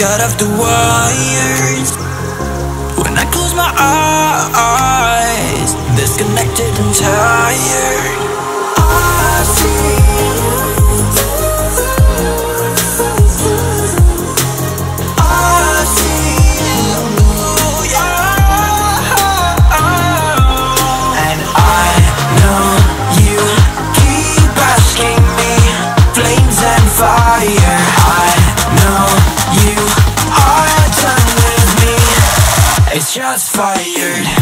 got off the wires. When I close my eyes, disconnected and tired, I feel. Shots fired.